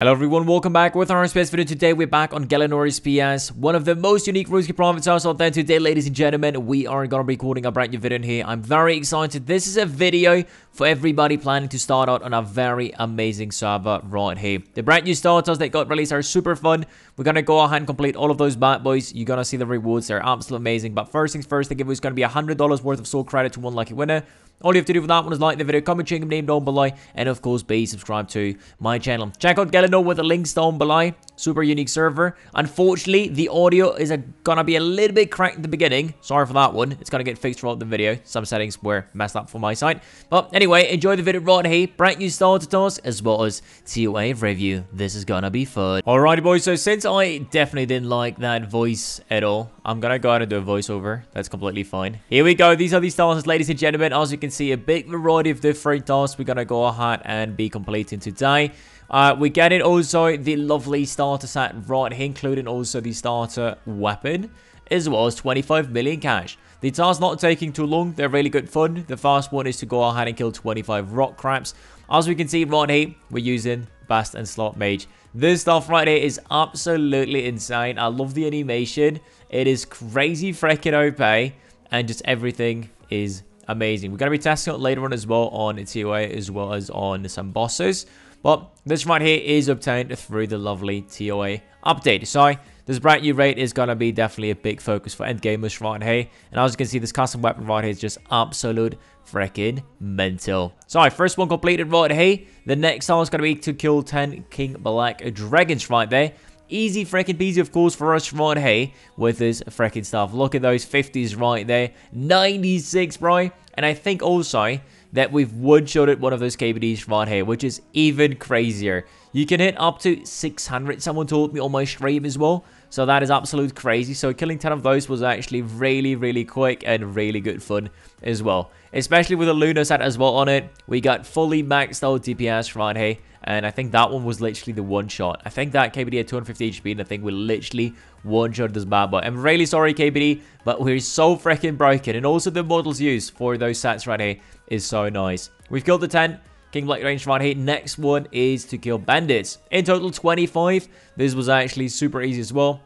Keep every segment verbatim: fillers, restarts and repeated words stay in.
Hello everyone, welcome back with our R S P S video. Today we're back on Galanor R S P S, one of the most unique Runescape provinces out there today, ladies and gentlemen. We are going to be recording a brand new video in here. I'm very excited. This is a video for everybody planning to start out on a very amazing server right here. The brand new starters that got released are super fun. We're going to go ahead and complete all of those bad boys. You're going to see the rewards. They're absolutely amazing. But first things first, the giveaway is going to be one hundred dollars worth of soul credit to one lucky winner. All you have to do for that one is like the video, comment, check your name down below, and of course be subscribed to my channel. Check out Galanor with the links down below. Super unique server. Unfortunately, the audio is a, gonna be a little bit cracked at the beginning. Sorry for that one. It's gonna get fixed throughout the video. Some settings were messed up for my side. But anyway, enjoy the video right here. Brand new starter toss as well as T O A review. This is gonna be fun. Alrighty boys, so since I definitely didn't like that voice at all, I'm gonna go ahead and do a voiceover. That's completely fine. Here we go. These are the starters, ladies and gentlemen. As you can see, a big variety of different tasks we're gonna go ahead and be completing today. Uh, we're getting also the lovely starter set right here, including also the starter weapon, as well as twenty-five million cash. The tasks not taking too long, they're really good fun. The first one is to go ahead and kill twenty-five rock crabs. As we can see right here, we're using Bastard Slot Mage. This stuff right here is absolutely insane. I love the animation. It is crazy freaking O P, and just everything is amazing. We're going to be testing it later on as well on T O A, as well as on some bosses. But this right here is obtained through the lovely T O A update. So this brand new raid is going to be definitely a big focus for endgamers right here. And as you can see, this custom weapon right here is just absolute freaking mental. So first one completed right here. The next one is going to be to kill ten King Black Dragons right there. Easy freaking peasy, of course, for us right here with this freaking stuff. Look at those fifties right there. ninety-six, bro. And I think also that we've one-shotted one of those K B Ds right here, which is even crazier. You can hit up to six hundred, someone told me on my stream as well. So that is absolute crazy. So killing ten of those was actually really, really quick and really good fun as well. Especially with a Luna set as well on it. We got fully maxed out D P S right here. And I think that one was literally the one shot. I think that K B D had two hundred fifty H P, and I think we literally one shot this bad boy. I'm really sorry, K B D, but we're so freaking broken. And also the models used for those sets right here is so nice. We've killed the ten King Black Range right here. Next one is to kill bandits. In total, twenty-five. This was actually super easy as well.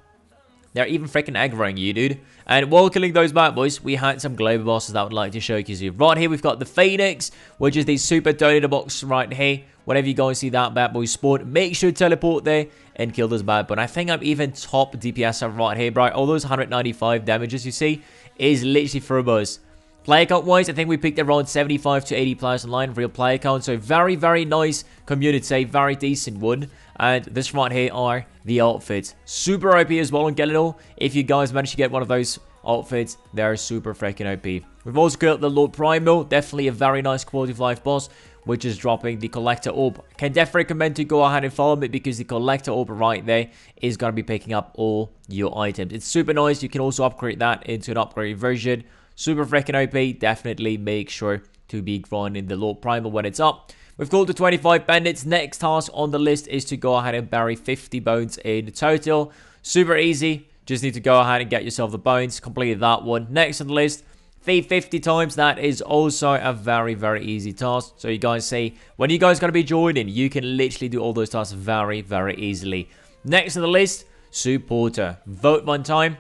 They're even freaking aggroing you, dude. And while killing those bad boys, we had some global bosses that I would like to showcase you. Right here, we've got the Phoenix, which is the super Donder Box right here. Whenever you go and see that bad boy spawn, make sure to teleport there and kill this bad boy. And I think I'm even top D P S right here, bro. All those one hundred ninety-five damages you see is literally for us. Player count-wise, I think we picked around seventy-five to eighty players online, real player count. So very, very nice community, very decent one. And this right here are the outfits. Super O P as well on Galanor. If you guys manage to get one of those outfits, they're super freaking O P. We've also got the Lord Primal, definitely a very nice quality of life boss, which is dropping the Collector Orb. Can definitely recommend to go ahead and follow it, because the Collector Orb right there is going to be picking up all your items. It's super nice. You can also upgrade that into an upgraded version. Super freaking O P. Definitely make sure to be grinding the Lord Primal when it's up. We've called the twenty-five bandits. Next task on the list is to go ahead and bury fifty bones in total. Super easy. Just need to go ahead and get yourself the bones. Completed that one. Next on the list, thief fifty times. That is also a very, very easy task. So you guys see, when you guys going to be joining, you can literally do all those tasks very, very easily. Next on the list, supporter. Vote one time.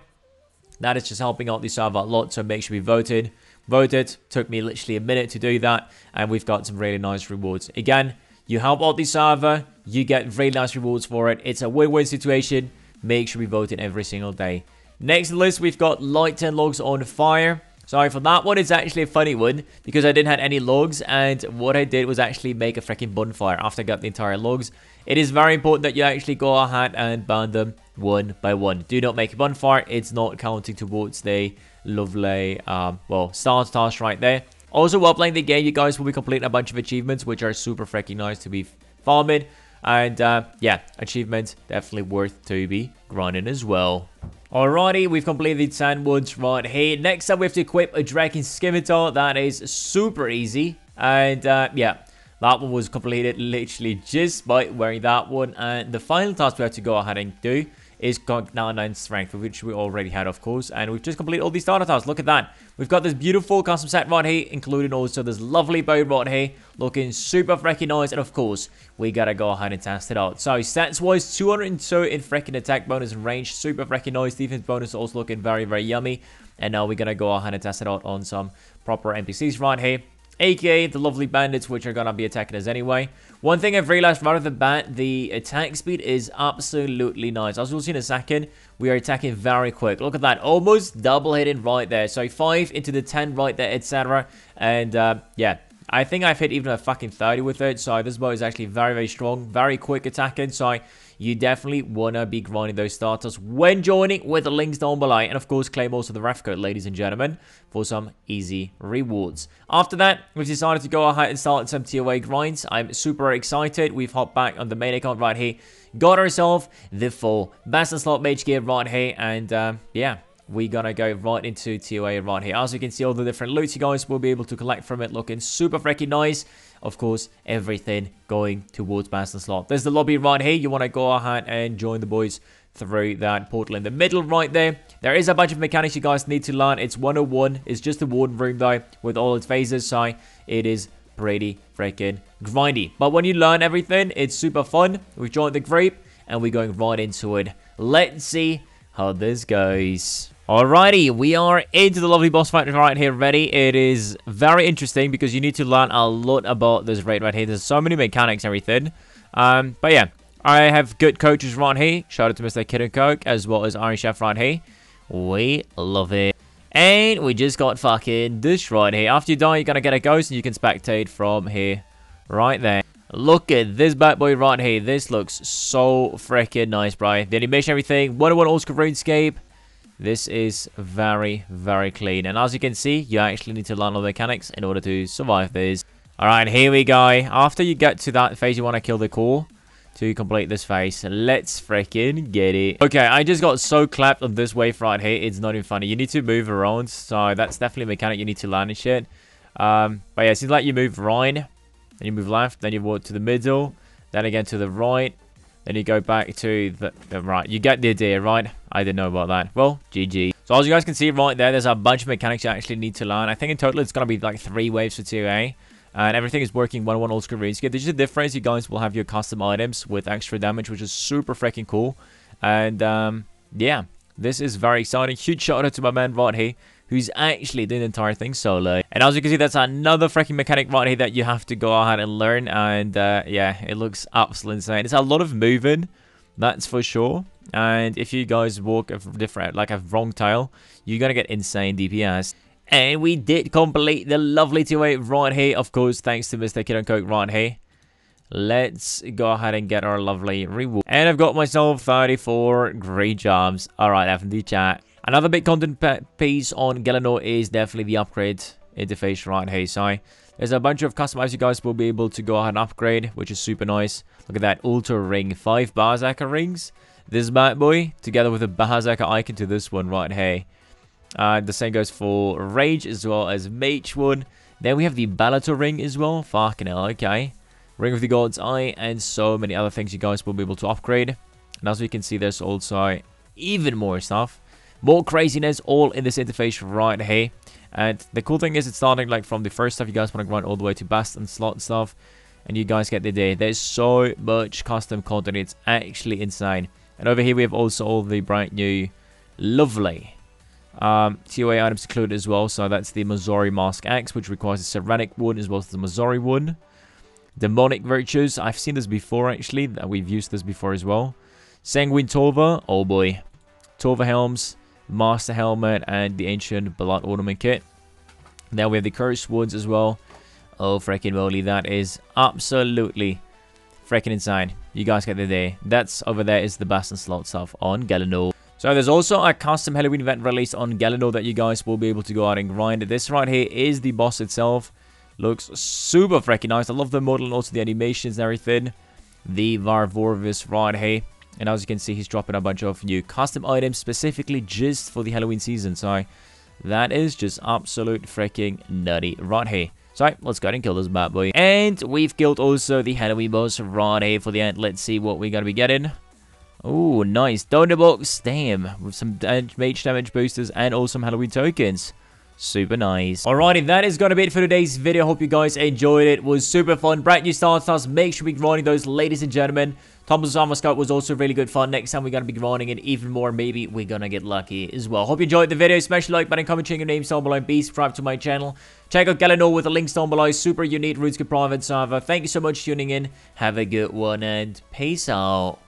That is just helping out the server a lot, so make sure we voted. Voted. Took me literally a minute to do that, and we've got some really nice rewards. Again, you help out the server, you get really nice rewards for it. It's a win-win situation. Make sure we vote in every single day. Next on the list, we've got light ten logs on fire. Sorry for that one. It's actually a funny one, because I didn't have any logs, and what I did was actually make a freaking bonfire after I got the entire logs. It is very important that you actually go ahead and burn them one by one. Do not make a bonfire. It's not counting towards the lovely, um, well, start task right there. Also, while playing the game, you guys will be completing a bunch of achievements, which are super freaking nice to be farming. And, uh, yeah, achievements definitely worth to be grinding as well. Alrighty, we've completed ten woods right here. Next up, we have to equip a Dragon Scimitar. That is super easy. And, uh, yeah, that one was completed literally just by wearing that one. And the final task we have to go ahead and do is got nine strength, which we already had, of course. And we've just completed all these starter tasks. Look at that. We've got this beautiful custom set right here, including also this lovely bow right here, looking super freaking nice. And of course, we gotta go ahead and test it out. So stats-wise, two hundred two in freaking attack bonus and range, super freaking nice. Defense bonus also looking very, very yummy. And now we're gonna go ahead and test it out on some proper N P Cs right here, aka the lovely bandits, which are gonna be attacking us anyway. One thing I've realized right off the bat, the attack speed is absolutely nice. As we'll see in a second, we are attacking very quick. Look at that, almost double hitting right there. So five into the ten right there, etc. And uh, yeah, I think I've hit even a fucking thirty with it. So this bow is actually very, very strong, very quick attacking. So you definitely wanna be grinding those starters when joining with the links down below. And of course, claim also the ref code, ladies and gentlemen, for some easy rewards. After that, we've decided to go ahead and start some T O A grinds. I'm super excited. We've hopped back on the main account right here, got ourselves the full Bastard Slot Mage gear right here, and uh, yeah, we're gonna go right into T O A right here. As you can see, all the different loot you guys will be able to collect from it, looking super freaking nice. Of course, everything going towards Bastion Slot. There's the lobby right here. You want to go ahead and join the boys through that portal in the middle right there. There is a bunch of mechanics you guys need to learn. It's one oh one. It's just the ward room, though, with all its phases. So it is pretty freaking grindy. But when you learn everything, it's super fun. We've joined the group, and we're going right into it. Let's see how this goes. Alrighty, we are into the lovely boss fight right here, ready. It is very interesting because you need to learn a lot about this raid right here. There's so many mechanics and everything. Um, but yeah, I have good coaches right here. Shout out to Mister Kid and Coke, as well as Iron Chef right here. We love it. And we just got fucking this right here. After you die, you're gonna get a ghost and you can spectate from here, right there. Look at this bad boy right here. This looks so freaking nice, bro. The animation, everything. one oh one Oscar Runescape. This is very, very clean. And as you can see, you actually need to learn all the mechanics in order to survive this. Alright, here we go. After you get to that phase, you want to kill the core to complete this phase. Let's freaking get it. Okay, I just got so clapped on this wave right here. It's not even funny. You need to move around. So that's definitely a mechanic you need to learn and shit. Um, but yeah, it seems like you move right, then you move left, then you walk to the middle, then again to the right. Then you go back to the, the right. You get the idea, right? I didn't know about that. Well, G G. So as you guys can see right there, there's a bunch of mechanics you actually need to learn. I think in total it's going to be like three waves for T O A. And everything is working one on one old school runescape. There's just a difference. You guys will have your custom items with extra damage, which is super freaking cool. And um, yeah, this is very exciting. Huge shout out to my man right here, who's actually doing the entire thing solo. And as you can see, that's another freaking mechanic right here that you have to go ahead and learn. And uh, yeah, it looks absolutely insane. It's a lot of moving, that's for sure. And if you guys walk a different, like a wrong tail, you're gonna get insane D P S. And we did complete the lovely T O A right here, of course, thanks to Mister Kid and Coke right here. Let's go ahead and get our lovely reward. And I've got myself thirty-four great jobs. All right, F and D chat. Another big content piece on Galanor is definitely the upgrade interface right here. So there's a bunch of customizers you guys will be able to go ahead and upgrade, which is super nice. Look at that Altar Ring, five Barzaka rings. This bad boy, together with a Barzaka icon to this one right here. Uh, the same goes for Rage as well as Mage one. Then we have the Balator Ring as well. Fucking hell, okay. Ring of the God's Eye and so many other things you guys will be able to upgrade. And as we can see, there's also even more stuff. More craziness all in this interface right here. And the cool thing is it's starting like from the first stuff you guys want to grind all the way to Bastion Slot stuff. And you guys get the idea. There's so much custom content. It's actually insane. And over here we have also all the brand new lovely um, T O A items included as well. So that's the Mazzari Mask Axe, which requires a ceramic wood as well as the Mazzari wood. Demonic virtues. I've seen this before actually. We've used this before as well. Sanguine Torva. Oh boy. Torva Helms. Master Helmet and the Ancient Blood Ornament Kit. Now we have the Cursed Woods as well. Oh, freaking moly, that is absolutely freaking insane. You guys get the day. That's over there is the Bastion Slot stuff on Galanor. So there's also a custom Halloween event released on Galanor that you guys will be able to go out and grind. This right here is the boss itself. Looks super freaking nice. I love the model and also the animations and everything. The Varvorvis right here. And as you can see, he's dropping a bunch of new custom items specifically just for the Halloween season. So that is just absolute freaking nutty right here. So let's go ahead and kill this bad boy. And we've killed also the Halloween boss right here for the end. Let's see what we're going to be getting. Oh, nice. Donder Box, damn. With some damage, mage damage boosters and awesome Halloween tokens. Super nice. Alrighty, that is gonna be it for today's video. Hope you guys enjoyed it. It was super fun. Brand new star stars. Make sure we grinding those, ladies and gentlemen. Thomas' armor scout was also really good fun. Next time we're gonna be grinding it even more. Maybe we're gonna get lucky as well. Hope you enjoyed the video. Smash the like button, comment, check your names down below, and be subscribed to my channel. Check out Galanor with the links down below. Super unique Runescape private server. Thank you so much for tuning in. Have a good one and peace out.